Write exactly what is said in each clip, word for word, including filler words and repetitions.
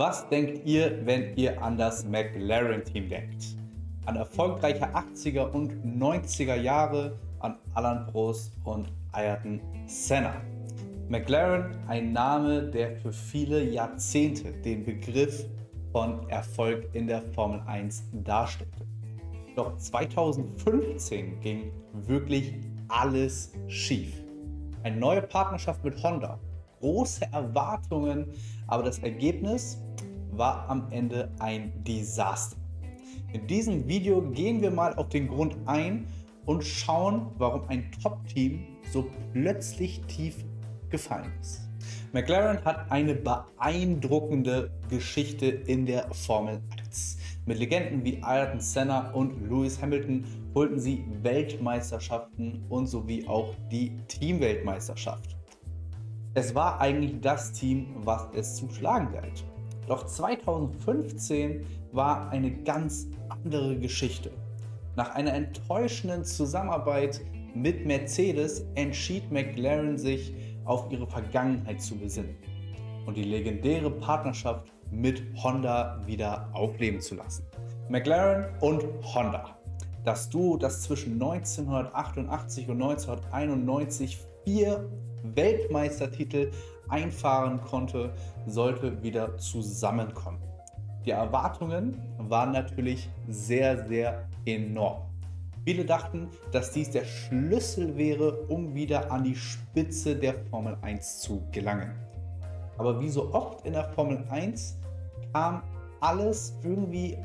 Was denkt ihr, wenn ihr an das McLaren-Team denkt? An erfolgreiche achtziger und neunziger Jahre, an Alain Prost und Ayrton Senna. McLaren, ein Name, der für viele Jahrzehnte den Begriff von Erfolg in der Formel eins darstellte. Doch zweitausendfünfzehn ging wirklich alles schief. Eine neue Partnerschaft mit Honda, große Erwartungen, aber das Ergebnis war am Ende ein Desaster. In diesem Video gehen wir mal auf den Grund ein und schauen, warum ein Top-Team so plötzlich tief gefallen ist. McLaren hat eine beeindruckende Geschichte in der Formel eins. Mit Legenden wie Ayrton Senna und Lewis Hamilton holten sie Weltmeisterschaften und sowie auch die Teamweltmeisterschaft. Es war eigentlich das Team, was es zu schlagen galt. Doch zweitausendfünfzehn war eine ganz andere Geschichte. Nach einer enttäuschenden Zusammenarbeit mit Mercedes entschied McLaren sich, auf ihre Vergangenheit zu besinnen und die legendäre Partnerschaft mit Honda wieder aufleben zu lassen. McLaren und Honda. Das Duo, das zwischen neunzehnhundertachtundachtzig und neunzehnhunderteinundneunzig vier Weltmeistertitel einfahren konnte, sollte wieder zusammenkommen. Die Erwartungen waren natürlich sehr, sehr enorm. Viele dachten, dass dies der Schlüssel wäre, um wieder an die Spitze der Formel eins zu gelangen. Aber wie so oft in der Formel eins kam alles irgendwie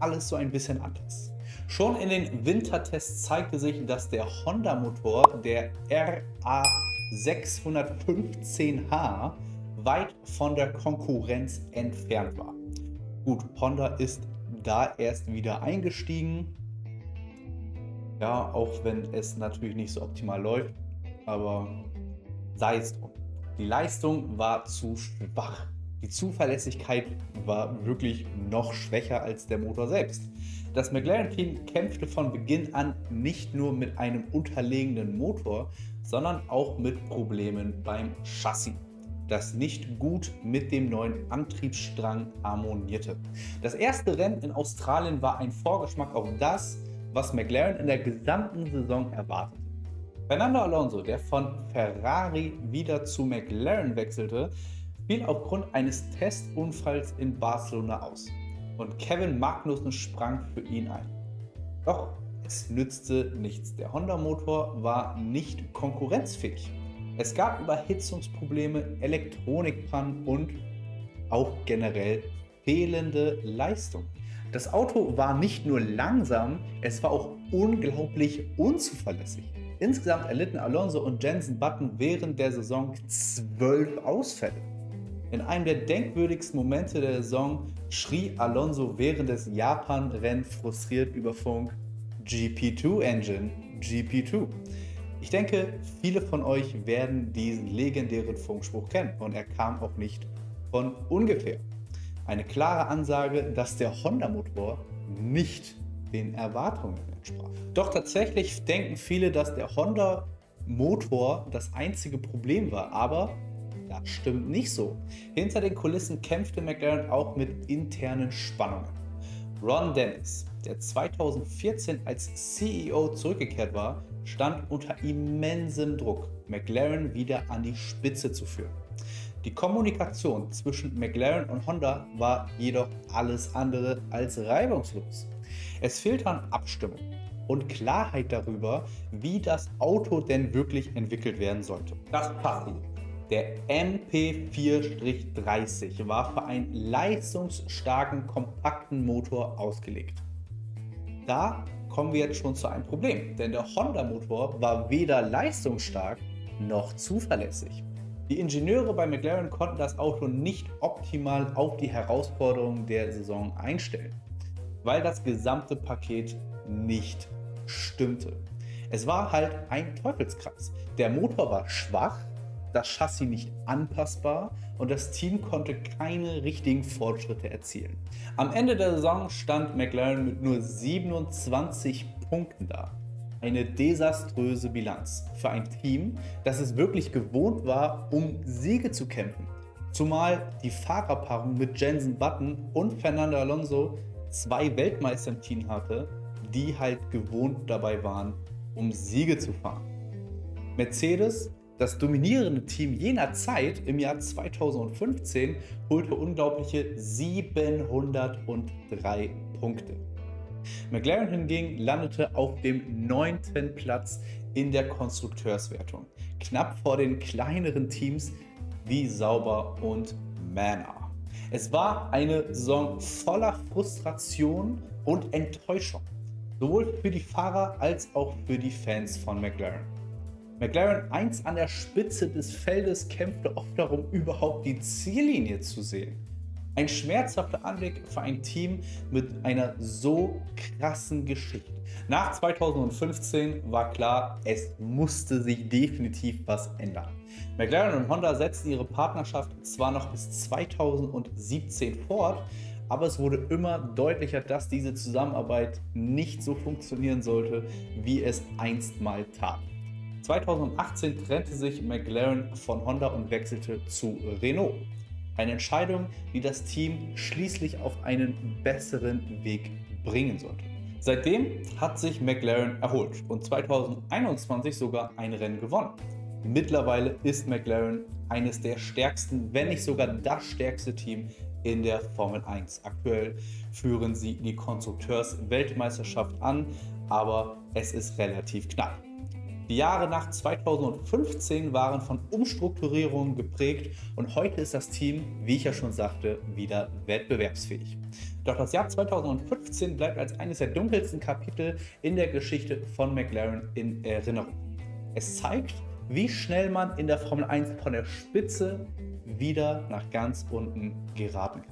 alles so ein bisschen anders. Schon in den Wintertests zeigte sich, dass der Honda-Motor, der R A sechshundertfünfzehn H, weit von der Konkurrenz entfernt war. Gut, Honda ist da erst wieder eingestiegen, ja, auch wenn es natürlich nicht so optimal läuft, aber sei es drum. Die Leistung war zu schwach, die Zuverlässigkeit war wirklich noch schwächer als der Motor selbst. Das McLaren-Team kämpfte von Beginn an nicht nur mit einem unterlegenen Motor, sondern auch mit Problemen beim Chassis, das nicht gut mit dem neuen Antriebsstrang harmonierte. Das erste Rennen in Australien war ein Vorgeschmack auf das, was McLaren in der gesamten Saison erwartete. Fernando Alonso, der von Ferrari wieder zu McLaren wechselte, fiel aufgrund eines Testunfalls in Barcelona aus und Kevin Magnussen sprang für ihn ein. Doch es nützte nichts, der Honda-Motor war nicht konkurrenzfähig. Es gab Überhitzungsprobleme, Elektronikpannen und auch generell fehlende Leistung. Das Auto war nicht nur langsam, es war auch unglaublich unzuverlässig. Insgesamt erlitten Alonso und Jenson Button während der Saison zwölf Ausfälle. In einem der denkwürdigsten Momente der Saison schrie Alonso während des Japan-Rennens frustriert über Funk: G P zwei Engine, G P zwei. Ich denke, viele von euch werden diesen legendären Funkspruch kennen und er kam auch nicht von ungefähr. Eine klare Ansage, dass der Honda-Motor nicht den Erwartungen entsprach. Doch tatsächlich denken viele, dass der Honda-Motor das einzige Problem war, aber das stimmt nicht so. Hinter den Kulissen kämpfte McLaren auch mit internen Spannungen. Ron Dennis, der zweitausendvierzehn als C E O zurückgekehrt war, stand unter immensem Druck, McLaren wieder an die Spitze zu führen. Die Kommunikation zwischen McLaren und Honda war jedoch alles andere als reibungslos. Es fehlte an Abstimmung und Klarheit darüber, wie das Auto denn wirklich entwickelt werden sollte. Das passiert. Der M P vier dreißig war für einen leistungsstarken, kompakten Motor ausgelegt. Da kommen wir jetzt schon zu einem Problem, denn der Honda-Motor war weder leistungsstark noch zuverlässig. Die Ingenieure bei McLaren konnten das Auto nicht optimal auf die Herausforderungen der Saison einstellen, weil das gesamte Paket nicht stimmte. Es war halt ein Teufelskreis. Der Motor war schwach, das Chassis nicht anpassbar und das Team konnte keine richtigen Fortschritte erzielen. Am Ende der Saison stand McLaren mit nur siebenundzwanzig Punkten da. Eine desaströse Bilanz für ein Team, das es wirklich gewohnt war, um Siege zu kämpfen. Zumal die Fahrerpaarung mit Jenson Button und Fernando Alonso zwei Weltmeister im Team hatte, die halt gewohnt dabei waren, um Siege zu fahren. Mercedes, das dominierende Team jener Zeit im Jahr zweitausendfünfzehn, holte unglaubliche siebenhundertdrei Punkte. McLaren hingegen landete auf dem neunten Platz in der Konstrukteurswertung, knapp vor den kleineren Teams wie Sauber und Manor. Es war eine Saison voller Frustration und Enttäuschung, sowohl für die Fahrer als auch für die Fans von McLaren. McLaren einst an der Spitze des Feldes kämpfte oft darum, überhaupt die Ziellinie zu sehen. Ein schmerzhafter Anblick für ein Team mit einer so krassen Geschichte. Nach zweitausendfünfzehn war klar, es musste sich definitiv was ändern. McLaren und Honda setzten ihre Partnerschaft zwar noch bis zweitausendsiebzehn fort, aber es wurde immer deutlicher, dass diese Zusammenarbeit nicht so funktionieren sollte, wie es einst mal tat. zweitausendachtzehn trennte sich McLaren von Honda und wechselte zu Renault. Eine Entscheidung, die das Team schließlich auf einen besseren Weg bringen sollte. Seitdem hat sich McLaren erholt und zweitausendeinundzwanzig sogar ein Rennen gewonnen. Mittlerweile ist McLaren eines der stärksten, wenn nicht sogar das stärkste Team in der Formel eins. Aktuell führen sie die Konstrukteurs-Weltmeisterschaft an, aber es ist relativ knapp. Die Jahre nach zweitausendfünfzehn waren von Umstrukturierungen geprägt und heute ist das Team, wie ich ja schon sagte, wieder wettbewerbsfähig. Doch das Jahr zweitausendfünfzehn bleibt als eines der dunkelsten Kapitel in der Geschichte von McLaren in Erinnerung. Es zeigt, wie schnell man in der Formel eins von der Spitze wieder nach ganz unten geraten kann.